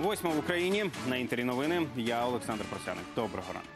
Восьма в Україні. На Інтері новини. Я Олександр Порсяник. Доброго ранку.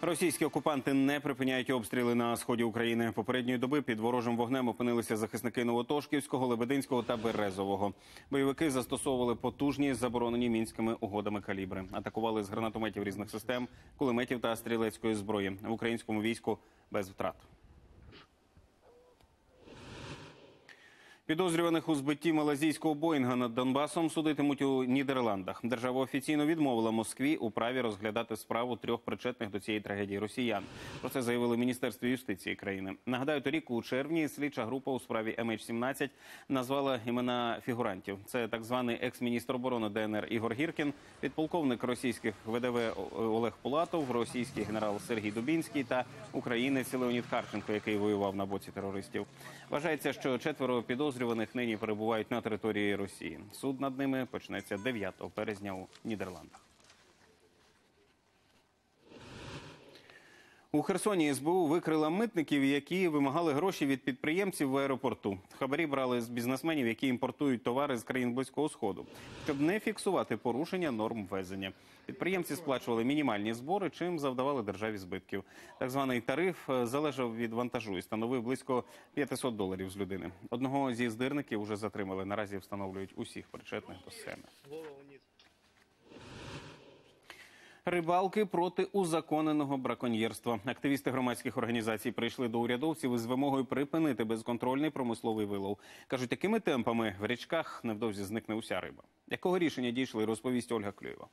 Російські окупанти не припиняють обстріли на сході України. Попередньої доби під ворожим вогнем опинилися захисники Новотошківського, Лебединського та Березового. Бойовики застосовували потужні, заборонені мінськими угодами калібри. Атакували з гранатометів різних систем, кулеметів та стрілецької зброї. В українському війську без втрат. Підозрюваних у збитті малазійського «Боїнга» над Донбасом судитимуть у Нідерландах. Держава офіційно відмовила Москві у праві розглядати справу трьох причетних до цієї трагедії росіян. Про це заявили в Міністерстві юстиції країни. Нагадаю, торік у червні слідча група у справі MH17 назвала імена фігурантів. Це так званий екс-міністр оборони ДНР Ігор Гіркін, підполковник російських ВДВ Олег Пулатов, російський генерал Сергій Дубінський та українець Леонід Харченко, який воював на боці терористів. Вважається, що четверо підозрюваних нині перебувають на території Росії. Суд над ними почнеться 9 березня у Нідерландах. У Херсоні СБУ викрила митників, які вимагали гроші від підприємців в аеропорту. Хабарі брали з бізнесменів, які імпортують товари з країн Близького Сходу, щоб не фіксувати порушення норм ввезення. Підприємці сплачували мінімальні збори, чим завдавали державі збитків. Так званий тариф залежав від вантажу і становив близько $500 з людини. Одного зі здирників уже затримали. Наразі встановлюють усіх причетних до схеми. Рибалки проти узаконеного браконьєрства. Активісти громадських організацій прийшли до урядовців із вимогою припинити безконтрольний промисловий вилов. Кажуть, такими темпами в річках невдовзі зникне уся риба. Якого рішення дійшли, розповість Ольга Клюєва.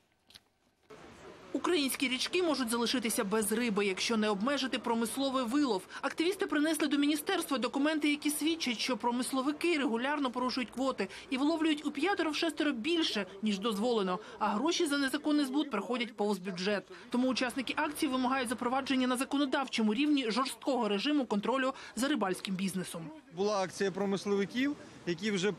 Українські річки можуть залишитися без риби, якщо не обмежити промисловий вилов. Активісти принесли до міністерства документи, які свідчать, що промисловики регулярно порушують квоти і виловлюють у 5-6 більше, ніж дозволено, а гроші за незаконний збут проходять повз бюджет. Тому учасники акції вимагають запровадження на законодавчому рівні жорсткого режиму контролю за рибальським бізнесом. Була акція промисловиків, які вже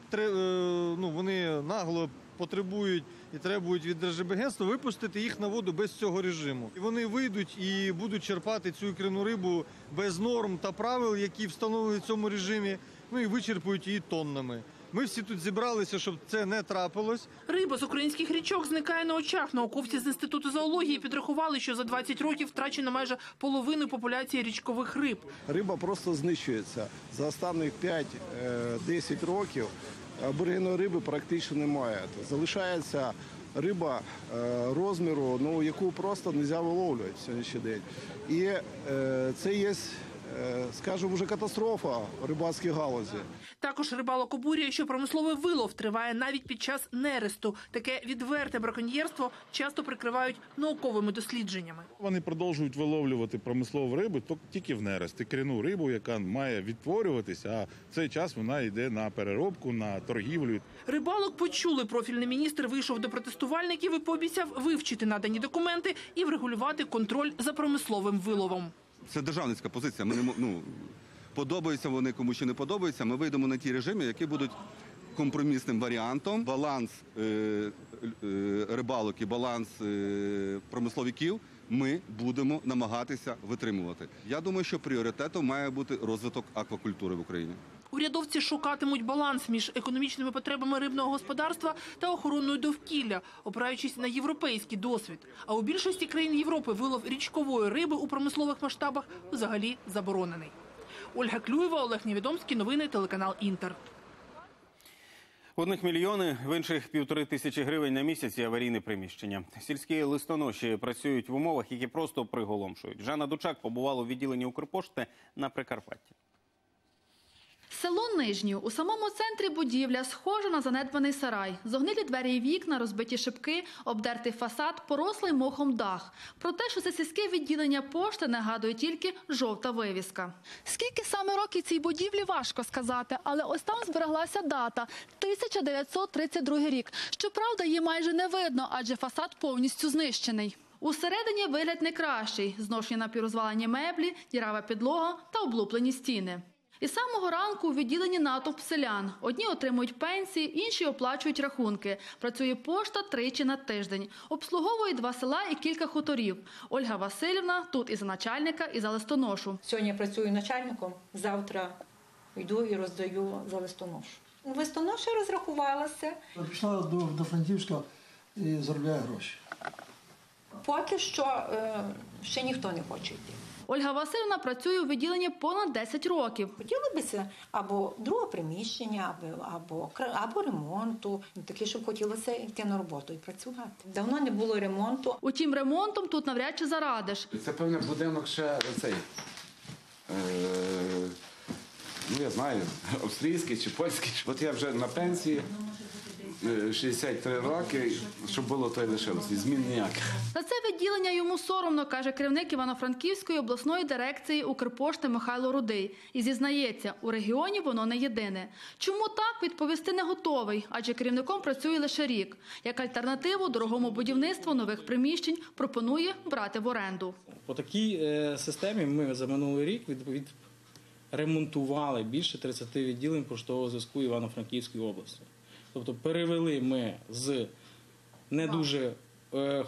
вони нагло потребують і требують від Держрибагентства випустити їх на воду без цього режиму. І вони вийдуть і будуть черпати цю ікряну рибу без норм та правил, які встановлені в цьому режимі, і вичерпують її тоннами. Ми всі тут зібралися, щоб це не трапилось. Риба з українських річок зникає на очах. Науковці з Інституту зоології підрахували, що за 20 років втрачено майже половину популяції річкових риб. Риба просто знищується. За останні 5-10 років аборигенної риби практично немає. Залишається риба розміру, яку просто не можна виловлювати в сьогоднішній день. І це є, скажімо, вже катастрофа в рибальській галузі. Також рибалок обурює, що промисловий вилов триває навіть під час нересту. Таке відверте браконьєрство часто прикривають науковими дослідженнями. Вони продовжують виловлювати промислову рибу тільки в нерест. Ікряну рибу, яка має відтворюватися, а в цей час вона йде на переробку, на торгівлю. Рибалок почули. Профільний міністр вийшов до протестувальників і пообіцяв вивчити надані документи і врегулювати контроль за промисловим виловом. Це державницька позиція. Подобаються вони кому чи не подобаються, ми вийдемо на ті режими, які будуть компромісним варіантом. Баланс рибалок і баланс промисловиків ми будемо намагатися витримувати. Я думаю, що пріоритетом має бути розвиток аквакультури в Україні. Урядовці шукатимуть баланс між економічними потребами рибного господарства та охороною довкілля, опираючись на європейський досвід. А у більшості країн Європи вилов річкової риби у промислових масштабах взагалі заборонений. Ольга Клюєва, Олег Нєвідомський, новини, телеканал Інтер. В одних мільйони, в інших 1,5 тисячі гривень на місяць і аварійне приміщення. Сільські листоноші працюють в умовах, які просто приголомшують. Жанна Дучак побувала у відділенні Укрпошти на Прикарпатті. Село Нижнє. У самому центрі будівля схожа на занедбаний сарай. Зогнилі двері і вікна, розбиті шибки, обдертий фасад, порослий мохом дах. Про те, що це сільське відділення пошти, нагадує тільки жовта вивіска. Скільки саме років цій будівлі, важко сказати, але ось там збереглася дата – 1932 рік. Щоправда, її майже не видно, адже фасад повністю знищений. Усередині вигляд не кращий – зношені напіврозвалені меблі, дірава підлога та облуплені стіни. Із самого ранку у відділенні натовп селян. Одні отримують пенсії, інші оплачують рахунки. Працює пошта тричі на тиждень. Обслуговує 2 села і кілька хуторів. Ольга Васильівна тут і за начальника, і за листоношу. Сьогодні я працюю начальником, завтра йду і роздаю за листоношу. Листоноша розрахувалася. Пішла до Франківська і заробляє гроші. Поки що ще ніхто не хоче йти. Ольга Васильівна працює у відділенні понад 10 років. Хотіла б це або друге приміщення, або ремонту. Таке, щоб хотілося йти на роботу і працювати. Давно не було ремонту. Утім, ремонтом тут навряд чи зарадиш. Це, певне, будинок ще цей, я знаю, австрійський чи польський. От я вже на пенсії. 63 роки, щоб було, то й лишилося. Змін ніяких. За це відділення йому соромно, каже керівник Івано-Франківської обласної дирекції Укрпошти Михайло Рудий. І зізнається, у регіоні воно не єдине. Чому так, відповісти не готовий, адже керівником працює лише рік. Як альтернативу дорогому будівництву нових приміщень пропонує брати в оренду. По такій системі ми за минулий рік ремонтували більше 30 відділень поштового зв'язку Івано-Франківської області. Тобто перевели ми з не дуже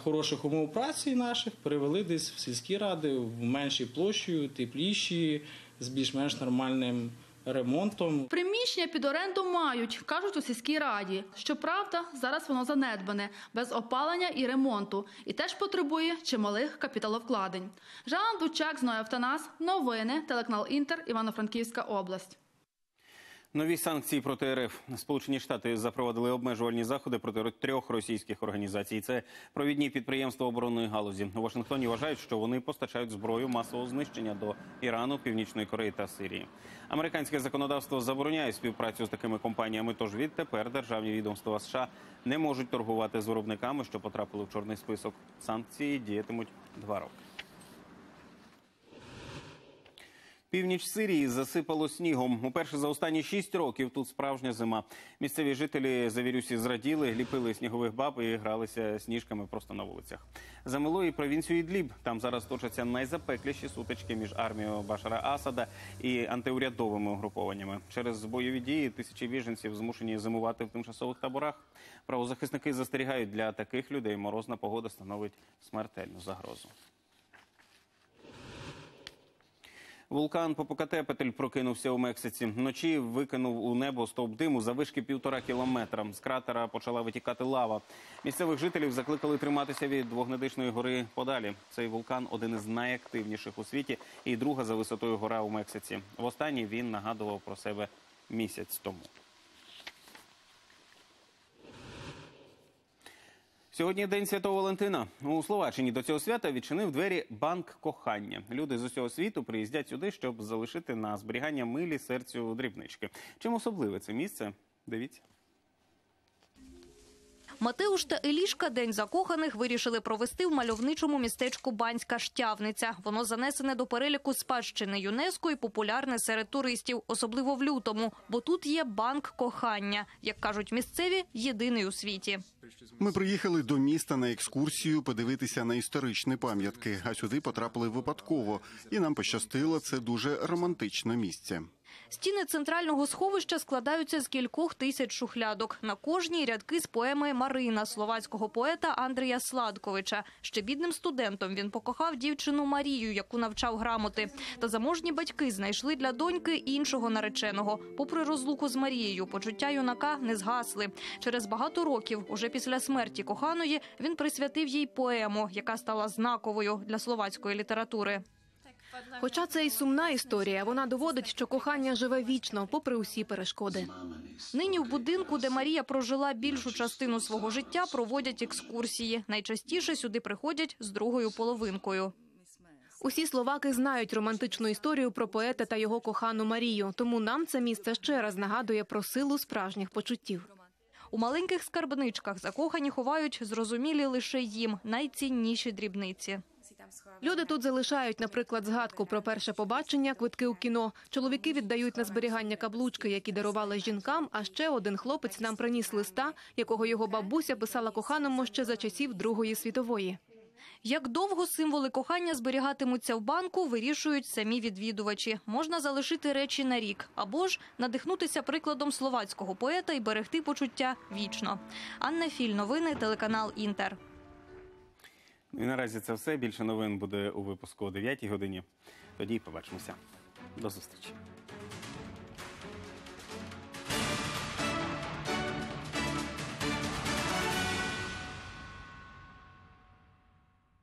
хороших умов праці наших, перевели десь в сільські ради, в меншій площі, тепліші, з більш-менш нормальним ремонтом. Приміщення під оренду мають, кажуть у сільській раді. Щоправда, зараз воно занедбане, без опалення і ремонту. І теж потребує чималих капіталовкладень. Жанна Дучак, Зноя Автонас, новини, телеканал Інтер, Івано-Франківська область. Нові санкції проти РФ. Сполучені Штати запровадили обмежувальні заходи проти 3 російських організацій. Це провідні підприємства оборонної галузі. У Вашингтоні вважають, що вони постачають зброю масового знищення до Ірану, Північної Кореї та Сирії. Американське законодавство забороняє співпрацю з такими компаніями, тож відтепер державні відомства США не можуть торгувати з виробниками, що потрапили в чорний список. Санкції діятимуть 2 роки. Північ Сирії засипало снігом. Уперше за останні 6 років тут справжня зима. Місцеві жителі завірюсі зраділи, ліпили снігових баб і гралися сніжками просто на вулицях. Замило і провінцію Ідліб. Там зараз точаться найзапекліші сутички між армією Башара Асада і антиурядовими угрупованнями. Через бойові дії тисячі біженців змушені зимувати в тимчасових таборах. Правозахисники застерігають, для таких людей морозна погода становить смертельну загрозу. Вулкан Попокатепетль прокинувся у Мексиці. Вночі викинув у небо стовп диму заввишки 1,5 кілометра. З кратера почала витікати лава. Місцевих жителів закликали триматися від вогнедишної гори подалі. Цей вулкан – один із найактивніших у світі і друга за висотою гора у Мексиці. Востаннє він нагадував про себе місяць тому. Сьогодні День Святого Валентина. У Словаччині до цього свята відчинив двері банк кохання. Люди з усього світу приїздять сюди, щоб залишити на зберігання милі серцю дрібнички. Чим особливе це місце? Дивіться. Матеуш та Елішка День закоханих вирішили провести в мальовничому містечку Банська Штявниця. Воно занесене до переліку спадщини ЮНЕСКО і популярне серед туристів, особливо в лютому. Бо тут є банк кохання. Як кажуть місцеві, єдиний у світі. Ми приїхали до міста на екскурсію подивитися на історичні пам'ятки. А сюди потрапили випадково. І нам пощастило, це дуже романтичне місце. Стіни центрального сховища складаються з кількох тисяч шухлядок. На кожній рядки з поеми «Марина» словацького поета Андрія Сладковича. Ще бідним студентом він покохав дівчину Марію, яку навчав грамоти. Та заможні батьки знайшли для доньки іншого нареченого. Попри розлуку з Марією, почуття юнака не згасли. Через багато років, уже після смерті коханої, він присвятив їй поему, яка стала знаковою для словацької літератури. Хоча це і сумна історія, вона доводить, що кохання живе вічно, попри усі перешкоди. Нині в будинку, де Марія прожила більшу частину свого життя, проводять екскурсії. Найчастіше сюди приходять з другою половинкою. Усі словаки знають романтичну історію про поета та його кохану Марію, тому нам це місце ще раз нагадує про силу справжніх почуттів. У маленьких скарбничках закохані ховають зрозумілі лише їм найцінніші дрібниці. Люди тут залишають, наприклад, згадку про перше побачення, квитки у кіно. Чоловіки віддають на зберігання каблучки, які дарували жінкам, а ще один хлопець нам приніс листа, якого його бабуся писала коханому ще за часів Другої світової. Як довго символи кохання зберігатимуться в банку, вирішують самі відвідувачі. Можна залишити речі на рік, або ж надихнутися прикладом словацького поета і берегти почуття вічно. Анна Філь, новини, телеканал «Інтер». І наразі це все. Більше новин буде у випуску о 9-й годині. Тоді побачимося. До зустрічі.